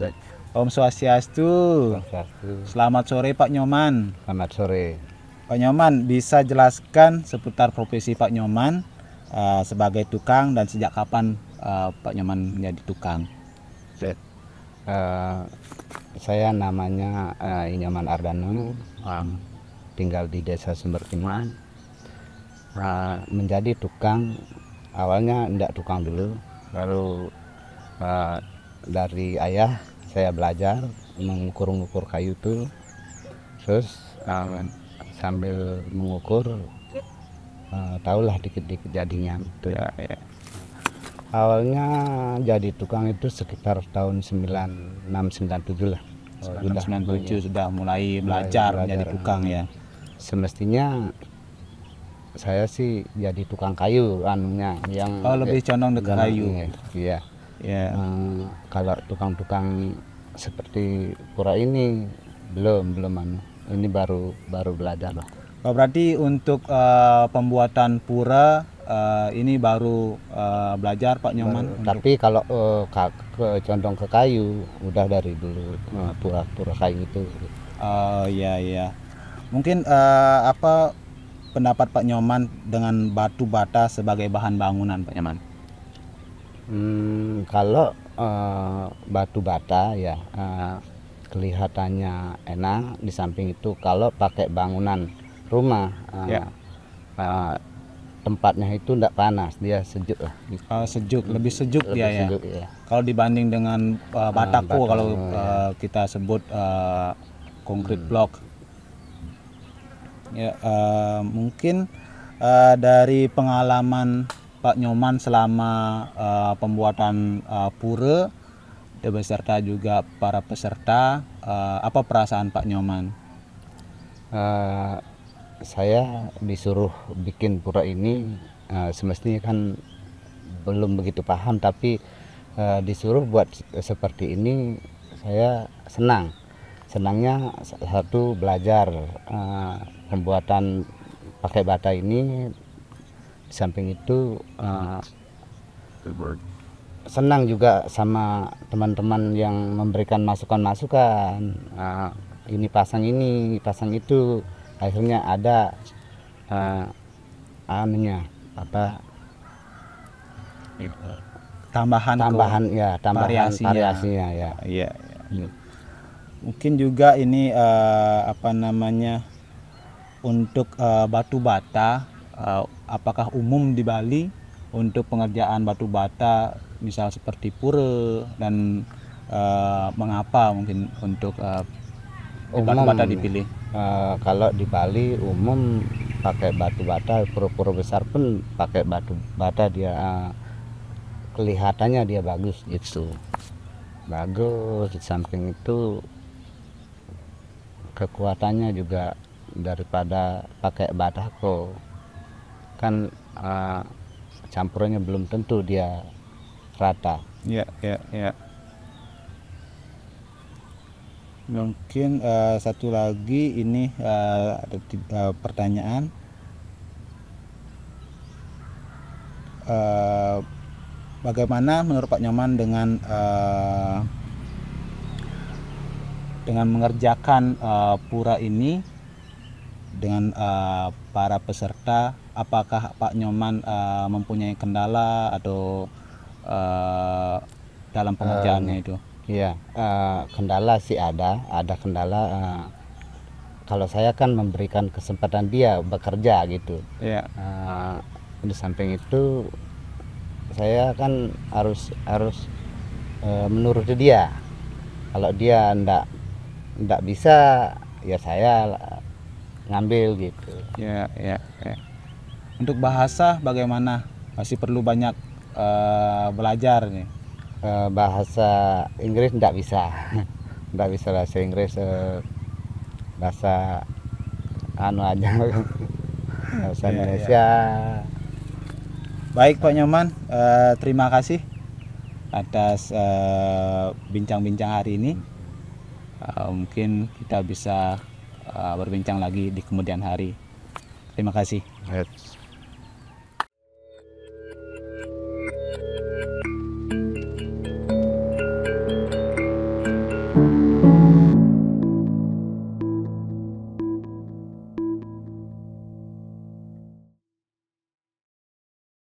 Itu aja. Om Swastiastu. Selamat sore Pak Nyoman. Selamat sore Pak Nyoman, bisa jelaskan seputar profesi Pak Nyoman sebagai tukang dan sejak kapan Pak Nyoman menjadi tukang? Saya namanya Nyoman Ardana, tinggal di desa Sumberkima. Menjadi tukang, awalnya enggak tukang dulu, lalu dari ayah saya belajar mengukur kayu itu, terus sambil mengukur tahulah dikit-dikit jadinya gitu ya, ya. Awalnya jadi tukang itu sekitar tahun 96-97 lah. Oh, 96-97 sudah mulai belajar jadi tukang ya. Semestinya saya sih jadi tukang kayu anunya yang lebih condong ke kayu. Iya. Yeah. Kalau tukang-tukang seperti pura ini belum ini baru belajar loh. Oh, berarti untuk pembuatan pura ini baru belajar Pak Nyoman. Tapi kalau condong ke kayu udah dari dulu pura-pura kayu itu. Oh iya. Mungkin apa pendapat Pak Nyoman dengan batu bata sebagai bahan bangunan Pak Nyoman? Kalau batu bata ya kelihatannya enak. Di samping itu kalau pakai bangunan rumah tempatnya itu tidak panas, dia sejuk lah. Sejuk, lebih sejuk dia ya. Ya. Kalau dibanding dengan batako kalau kita sebut konkrit block. Ya, mungkin dari pengalaman Pak Nyoman selama pembuatan pura beserta juga para peserta, apa perasaan Pak Nyoman? Saya disuruh bikin pura ini, semestinya kan belum begitu paham, tapi disuruh buat seperti ini saya senang. Senangnya satu belajar pembuatan pakai bata ini. Di samping itu senang juga sama teman-teman yang memberikan masukan-masukan, ini pasang itu, akhirnya ada tambahan variasinya ya. Iya. Mungkin juga ini untuk batu bata. Apakah umum di Bali untuk pengerjaan batu bata misal seperti pura, dan mengapa mungkin untuk batu bata dipilih? Kalau di Bali umum pakai batu bata, pura-pura besar pun pakai batu bata, dia kelihatannya dia bagus gitu. Bagus, di samping itu kekuatannya juga daripada pakai batako. Kan campurannya belum tentu dia rata. Ya. Mungkin satu lagi ini ada pertanyaan. Bagaimana menurut Pak Nyoman dengan mengerjakan pura ini dengan para peserta? Apakah Pak Nyoman mempunyai kendala atau dalam pengerjaannya itu? Iya, kendala sih ada kendala. Kalau saya kan memberikan kesempatan dia bekerja gitu. Iya. Di samping itu saya kan harus menuruti dia. Kalau dia ndak bisa ya saya ngambil gitu. Iya. Untuk bahasa bagaimana? Masih perlu banyak belajar nih. Bahasa Inggris tidak bisa. Tidak bisa bahasa Inggris. Bahasa aja. Bahasa Indonesia. Baik Pak Nyoman, terima kasih atas bincang-bincang hari ini. Mungkin kita bisa berbincang lagi di kemudian hari. Terima kasih.